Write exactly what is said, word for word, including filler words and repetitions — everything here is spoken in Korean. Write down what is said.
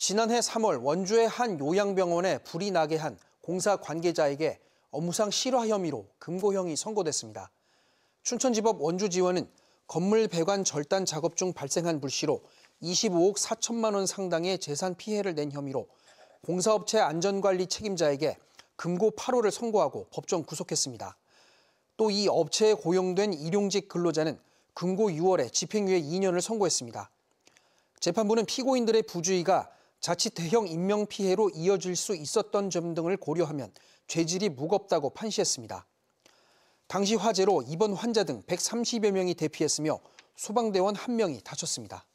지난해 삼월 원주의 한 요양병원에 불이 나게 한 공사 관계자에게 업무상 실화 혐의로 금고형이 선고됐습니다. 춘천지법 원주지원은 건물 배관 절단 작업 중 발생한 불씨로 이십오억 사천만 원 상당의 재산 피해를 낸 혐의로 공사업체 안전관리 책임자에게 금고 팔 호를 선고하고 법정 구속했습니다. 또 이 업체에 고용된 일용직 근로자는 금고 유월에 집행유예 이 년을 선고했습니다. 재판부는 피고인들의 부주의가 자칫 대형 인명피해로 이어질 수 있었던 점 등을 고려하면 죄질이 무겁다고 판시했습니다. 당시 화재로 입원 환자 등 백삼십여 명이 대피했으며 소방대원 한 명이 다쳤습니다.